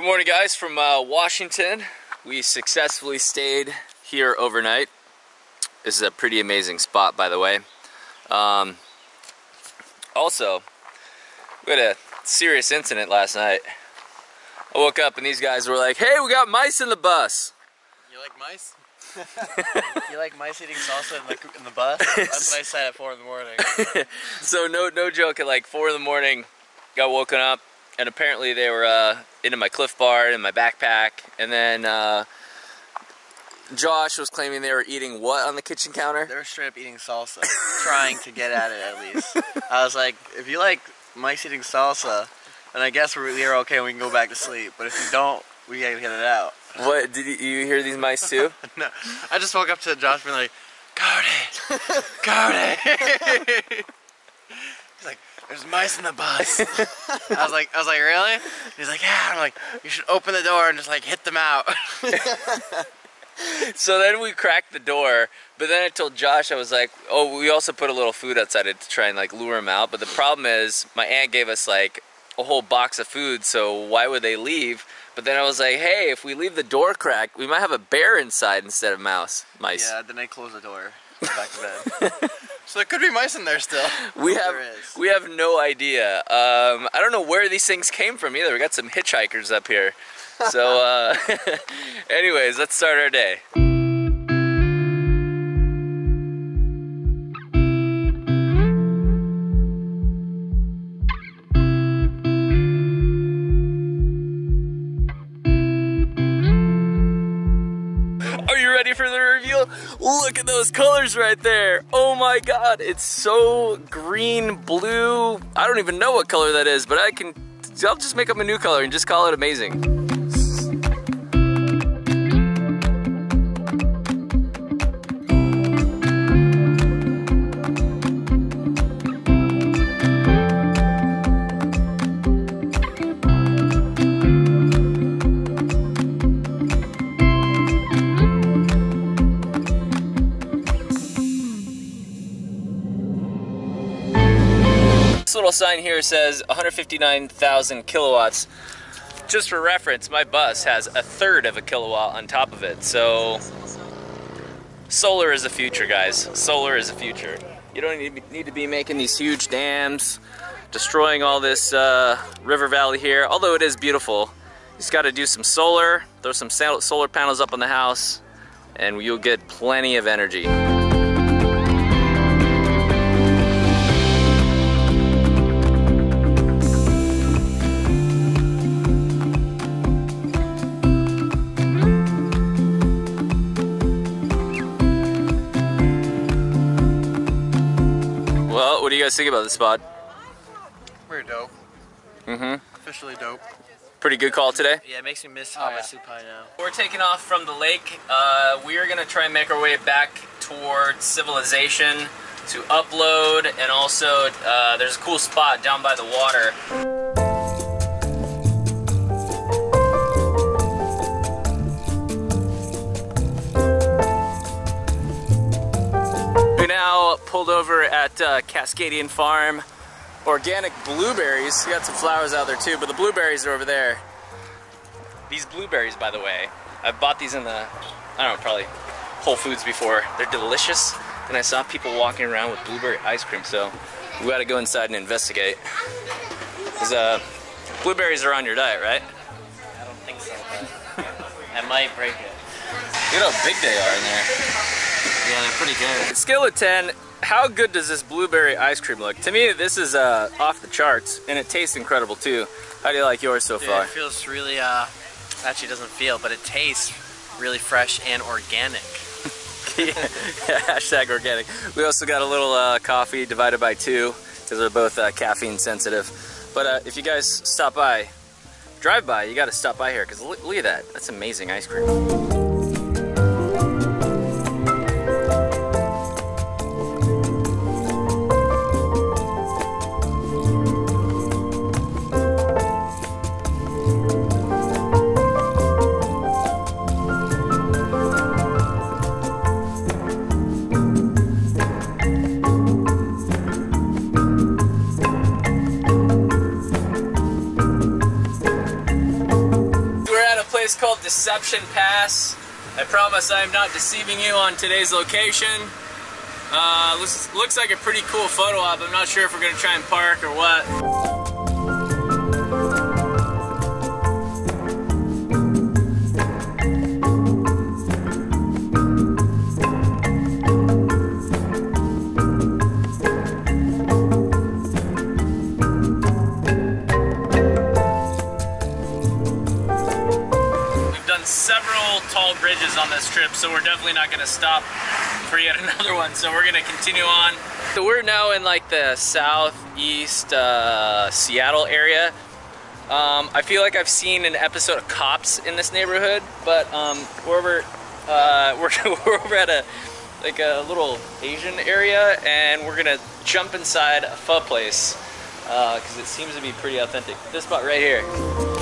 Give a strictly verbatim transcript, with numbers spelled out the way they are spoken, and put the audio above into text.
Good morning, guys, from uh, Washington. We successfully stayed here overnight. This is a pretty amazing spot, by the way. Um, also, we had a serious incident last night. I woke up and these guys were like, "Hey, we got mice in the bus." You like mice? You like mice eating salsa in the, in the bus? That's what I said at four in the morning. So no, no joke. At like four in the morning, got woken up. And apparently they were uh, into my Cliff Bar in my backpack. And then uh, Josh was claiming they were eating what on the kitchen counter? They were straight up eating salsa, trying to get at it at least. I was like, if you like mice eating salsa, then I guess we're, we're okay and we can go back to sleep. But if you don't, we gotta get it out. What, did you hear these mice too? No, I just woke up to Josh being like, "Cody, Cody." He's like, "There's mice in the bus." I was like, I was like, "Really?" He's like, "Yeah." I'm like, "You should open the door and just like hit them out." So then we cracked the door, but then I told Josh, I was like, "Oh, we also put a little food outside it to try and like lure them out." But the problem is, my aunt gave us like a whole box of food, so why would they leave? But then I was like, "Hey, if we leave the door cracked, we might have a bear inside instead of mouse mice." Yeah. Then I closed the door. Back to bed. So there could be mice in there still. We have we have no idea. Um, I don't know where these things came from either. We got some hitchhikers up here. So, uh, anyways, let's start our day. Look at those colors right there. Oh my god, it's so green, blue. I don't even know what color that is, but I can, I'll just make up a new color and just call it amazing. Little sign here says one hundred fifty-nine thousand kilowatts. Just for reference, my bus has a third of a kilowatt on top of it, so solar is the future, guys. Solar is the future. You don't need to be, need to be making these huge dams, destroying all this uh, river valley here, although it is beautiful. You just got to do some solar, throw some solar panels up on the house, and you'll get plenty of energy. What do you guys think about this spot? We're dope. Mm-hmm. Officially dope. Pretty good call today? Yeah, it makes me miss Havasupai oh, yeah. now. We're taking off from the lake. Uh, we are going to try and make our way back towards civilization to upload, and also uh, there's a cool spot down by the water. Now pulled over at uh, Cascadian Farm. Organic blueberries. We got some flowers out there too, but the blueberries are over there. These blueberries, by the way, I bought these in the, I don't know, probably Whole Foods before. They're delicious, and I saw people walking around with blueberry ice cream, so we gotta go inside and investigate. Because uh, blueberries are on your diet, right? I don't think so, but I might break it. Look at how big they are in there. Yeah, they're pretty good. Scale of ten, how good does this blueberry ice cream look? To me, this is uh, off the charts, and it tastes incredible too. How do you like yours so Dude, far? It feels really, uh, actually doesn't feel, but it tastes really fresh and organic. Yeah, hashtag organic. We also got a little uh, coffee divided by two, because we're both uh, caffeine sensitive. But uh, if you guys stop by, drive by, you gotta stop by here, because look, look at that, that's amazing ice cream. place called Deception Pass. I promise I am not deceiving you on today's location. Uh, looks, looks like a pretty cool photo op. I'm not sure if we're going to try and park or what. Several tall bridges on this trip, so we're definitely not going to stop for yet another one, so we're going to continue on. So we're now in like the southeast uh, Seattle area. um, I feel like I've seen an episode of Cops in this neighborhood, but um, we're over, uh, we're, we're over at a like a little Asian area, and we're gonna jump inside a pho place because uh, it seems to be pretty authentic. This spot right here.